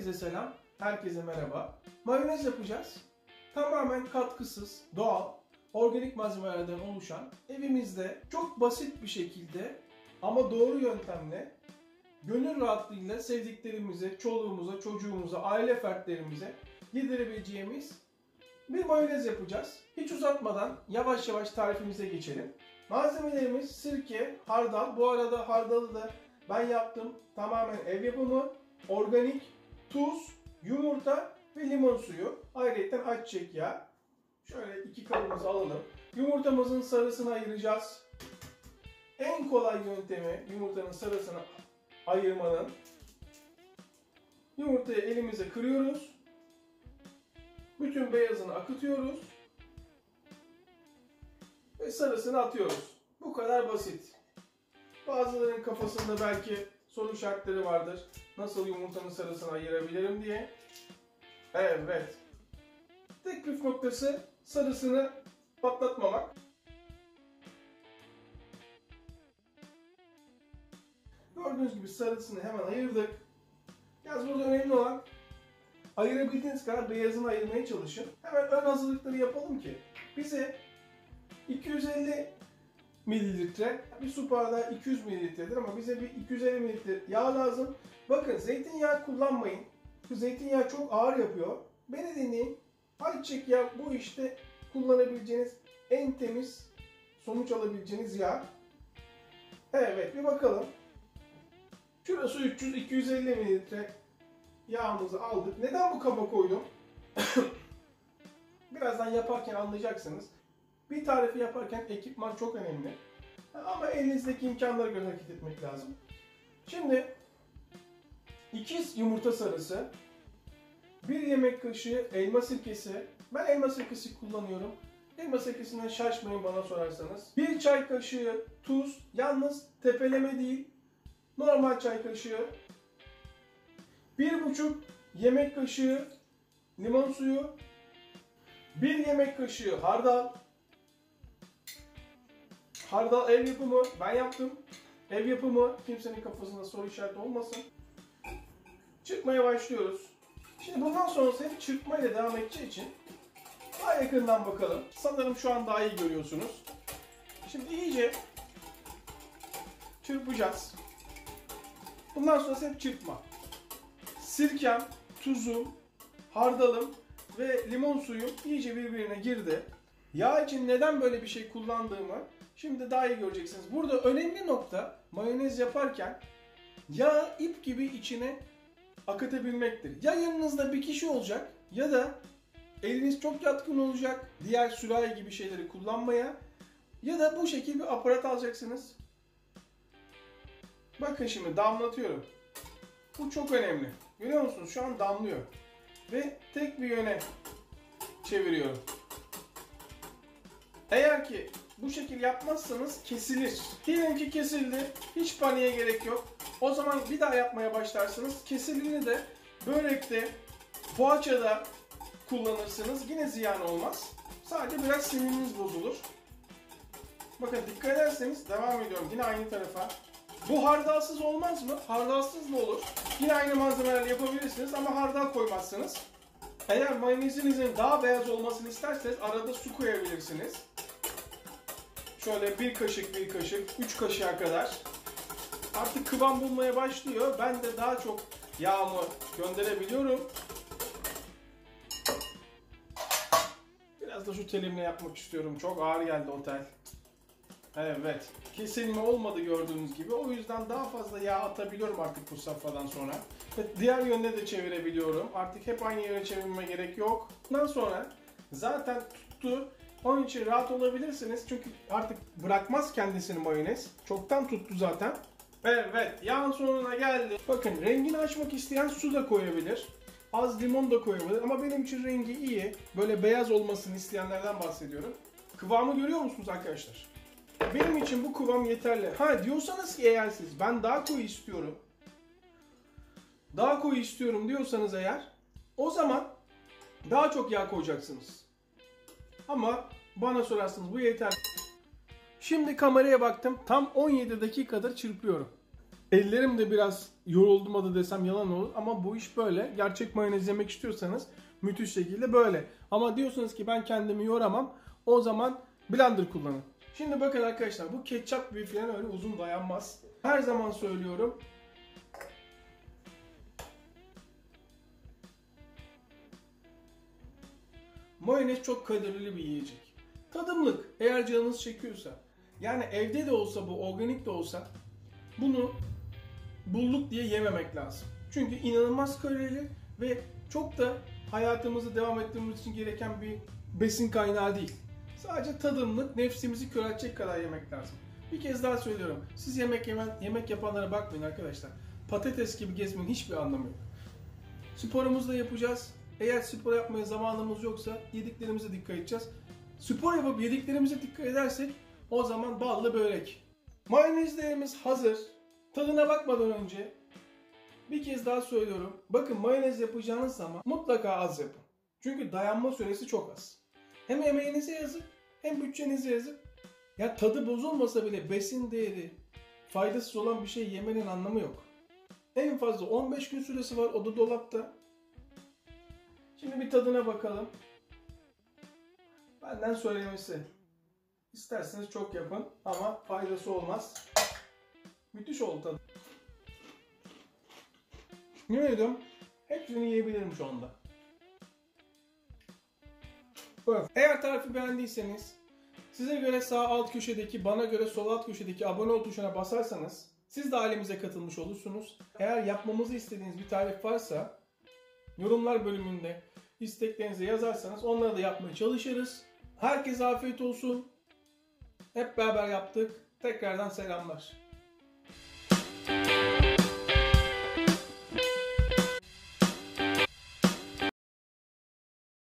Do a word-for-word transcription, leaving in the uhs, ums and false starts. Herkese selam, herkese merhaba. Mayonez yapacağız. Tamamen katkısız, doğal, organik malzemelerden oluşan, evimizde çok basit bir şekilde ama doğru yöntemle, gönül rahatlığıyla sevdiklerimize, çoluğumuza, çocuğumuza, aile fertlerimize yedirebileceğimiz bir mayonez yapacağız. Hiç uzatmadan yavaş yavaş tarifimize geçelim. Malzemelerimiz sirke, hardal. Bu arada hardalı da ben yaptım. Tamamen ev yapımı. Organik, tuz, yumurta ve limon suyu. Ayrıca ayçiçek yağı. Şöyle iki kabımızı alalım. Yumurtamızın sarısını ayıracağız. En kolay yöntemi yumurtanın sarısını ayırmanın. Yumurtayı elimize kırıyoruz. Bütün beyazını akıtıyoruz. Ve sarısını atıyoruz. Bu kadar basit. Bazılarının kafasında belki soru şartları vardır. Nasıl yumurtanın sarısını ayırabilirim diye. Evet. Tek püf noktası sarısını patlatmamak. Gördüğünüz gibi sarısını hemen ayırdık. Yalnız burada önemli olan ayırabildiğiniz kadar beyazını ayırmaya çalışın. Hemen ön hazırlıkları yapalım ki bize iki yüz elli mililitre, bir su bardağı iki yüz mililitredir ama bize bir iki yüz elli mililitre yağ lazım. Bakın zeytinyağı kullanmayın. Bu zeytinyağı çok ağır yapıyor. Beni dinleyin. Ayçiçek yağı bu işte kullanabileceğiniz en temiz sonuç alabileceğiniz yağ. Evet, bir bakalım. Şurası üç yüz iki yüz elli mililitre yağımızı aldık. Neden bu kaba koydum? Birazdan yaparken anlayacaksınız. Bir tarifi yaparken ekipman çok önemli. Ama elinizdeki imkanlara göre hareket etmek lazım. Şimdi iki yumurta sarısı, bir yemek kaşığı elma sirkesi. Ben elma sirkesi kullanıyorum. Elma sirkesinden şaşmayın bana sorarsanız. bir çay kaşığı tuz. Yalnız tepeleme değil. Normal çay kaşığı. bir buçuk yemek kaşığı limon suyu. bir yemek kaşığı hardal. Hardal ev yapımı, ben yaptım. Ev yapımı, kimsenin kafasında soru işareti olmasın. Çırpmaya başlıyoruz. Şimdi bundan sonrası hep çırpmayla devam edeceği için daha yakından bakalım. Sanırım şu an daha iyi görüyorsunuz. Şimdi iyice çırpacağız. Bundan sonrası hep çırpma. Sirkem, tuzum, hardalım ve limon suyum iyice birbirine girdi. Yağ için neden böyle bir şey kullandığımı şimdi daha iyi göreceksiniz. Burada önemli nokta mayonez yaparken yağı ip gibi içine akıtabilmektir. Ya yanınızda bir kişi olacak ya da eliniz çok yatkın olacak diğer sürahi gibi şeyleri kullanmaya ya da bu şekilde bir aparat alacaksınız. Bakın şimdi damlatıyorum. Bu çok önemli. Görüyor musunuz? Şu an damlıyor. Ve tek bir yöne çeviriyorum. Eğer ki bu şekil yapmazsanız kesilir. Diyelim ki kesildi. Hiç paniğe gerek yok. O zaman bir daha yapmaya başlarsınız. Kesildiğini de börekte, poğaçada kullanırsınız. Yine ziyan olmaz. Sadece biraz siniriniz bozulur. Bakın dikkat ederseniz devam ediyorum. Yine aynı tarafa. Bu hardalsız olmaz mı? Hardalsız da olur. Yine aynı malzemelerle yapabilirsiniz ama hardal koymazsınız. Eğer mayonezinizin daha beyaz olmasını isterseniz arada su koyabilirsiniz. Şöyle bir kaşık bir kaşık, üç kaşığa kadar. Artık kıvam bulmaya başlıyor. Ben de daha çok yağımı gönderebiliyorum. Biraz da şu telimle yapmak istiyorum. Çok ağır geldi o tel. Evet. Kesilme olmadı gördüğünüz gibi. O yüzden daha fazla yağ atabiliyorum artık bu safhadan sonra. Diğer yönde de çevirebiliyorum. Artık hep aynı yere çevirmeme gerek yok. Bundan sonra zaten tuttu. Onun için rahat olabilirsiniz. Çünkü artık bırakmaz kendisini mayonez. Çoktan tuttu zaten. Evet. Yağın sonuna geldi. Bakın rengini açmak isteyen su da koyabilir. Az limon da koyabilir. Ama benim için rengi iyi. Böyle beyaz olmasını isteyenlerden bahsediyorum. Kıvamı görüyor musunuz arkadaşlar? Benim için bu kıvam yeterli. Ha diyorsanız ki eğer siz ben daha koyu istiyorum. Daha koyu istiyorum diyorsanız eğer o zaman daha çok yağ koyacaksınız. Ama bana sorarsanız bu yeterli. Şimdi kameraya baktım. Tam on yedi dakikadır çırpıyorum. Ellerim de biraz yoruldum da desem yalan olur ama bu iş böyle. Gerçek mayonez yemek istiyorsanız müthiş şekilde böyle. Ama diyorsunuz ki ben kendimi yoramam, o zaman blender kullanın. Şimdi bakın arkadaşlar, bu ketçap gibi falan öyle uzun dayanmaz. Her zaman söylüyorum. Mayonez çok kalorili bir yiyecek. Tadımlık, eğer canınız çekiyorsa. Yani evde de olsa, bu organik de olsa bunu bulduk diye yememek lazım. Çünkü inanılmaz kalorili ve çok da hayatımızı devam ettirmemiz için gereken bir besin kaynağı değil. Sadece tadımlık, nefsimizi köreltecek kadar yemek lazım. Bir kez daha söylüyorum. Siz yemek yemen, yemek yapanlara bakmayın arkadaşlar. Patates gibi gezmenin hiçbir anlamı yok. Sporumuzu da yapacağız. Eğer spor yapmaya zamanımız yoksa yediklerimize dikkat edeceğiz. Spor yapıp yediklerimize dikkat edersek o zaman ballı börek. Mayonezlerimiz hazır. Tadına bakmadan önce bir kez daha söylüyorum. Bakın, mayonez yapacağınız zaman mutlaka az yapın. Çünkü dayanma süresi çok az. Hem emeğinize yazık, hem bütçenize yazık. Ya tadı bozulmasa bile besin değeri, faydasız olan bir şey yemenin anlamı yok. En fazla on beş gün süresi var, o da dolapta. Şimdi bir tadına bakalım. Benden söylemesi. İsterseniz çok yapın ama faydası olmaz. Müthiş oldu tadı. Ne yedim? Hepsini yiyebilirim şu anda. Evet. Eğer tarifi beğendiyseniz, size göre sağ alt köşedeki, bana göre sol alt köşedeki abone ol tuşuna basarsanız siz de ailemize katılmış olursunuz. Eğer yapmamızı istediğiniz bir tarif varsa yorumlar bölümünde isteklerinizi yazarsanız onları da yapmaya çalışırız. Herkese afiyet olsun. Hep beraber yaptık. Tekrardan selamlar.